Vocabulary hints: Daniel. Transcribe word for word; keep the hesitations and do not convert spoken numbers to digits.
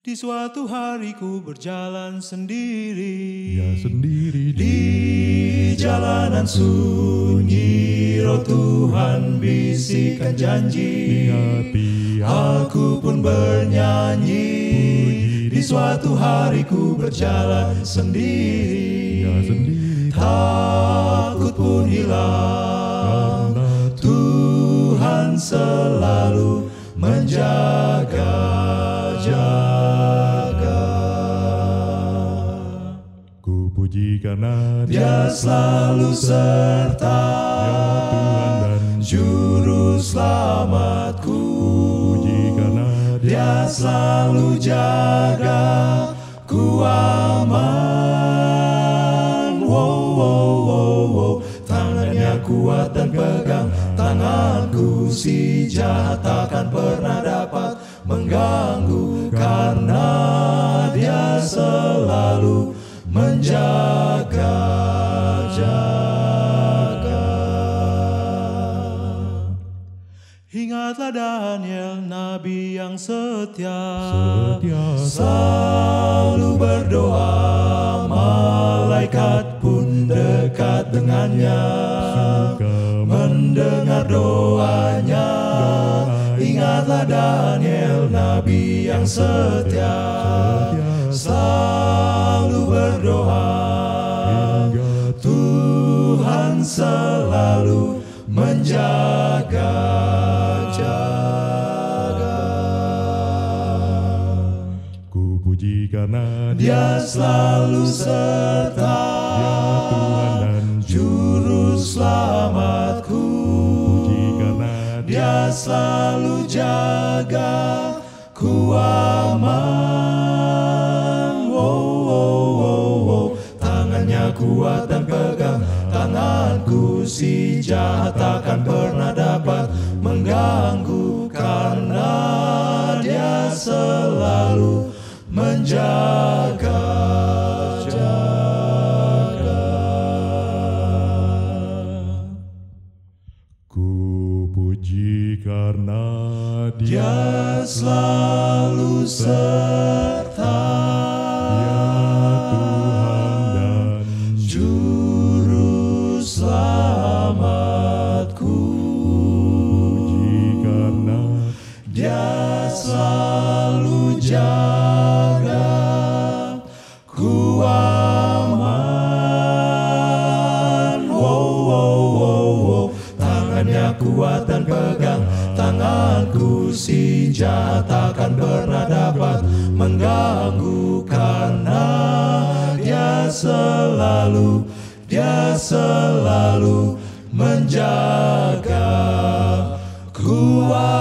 Di suatu hari ku berjalan sendiri, ya sendiri di jalanan sunyi. Roh Tuhan bisikan janji, di hati aku pun bernyanyi. Puji. Di suatu hari ku berjalan sendiri, ya sendiri. Takut pun hilang, Tuhan selalu menjaga-jaga. Karena Dia selalu serta, ya Tuhan dan Juru Selamatku. Puji karena Dia selalu jaga ku aman. Wow, wow, wow, wow. Tangannya kuat dan pegang tanganku, si jahat takkan pernah dapat mengganggu, karena Dia selalu menjaga, jaga. Ingatlah Daniel, nabi yang setia, setia selalu berdoa. Malaikat pun dekat dengannya, mendengar doanya. Ingatlah Daniel, nabi yang setia, selalu berdoa, Tuhan selalu menjaga, jaga. Ku puji karena Dia selalu serta, Dia Tuhan dan Juru Selamatku. Puji karena Dia selalu jaga ku aman. Kuat dan pegang tanganku, si jahat takkan pernah dapat mengganggu, karena Dia selalu menjaga, jaga. Ku puji karena Dia selalu serta. Kuat dan pegang tanganku, si jahat takkan pernah dapat mengganggu, karena Dia selalu, Dia selalu menjaga kuat.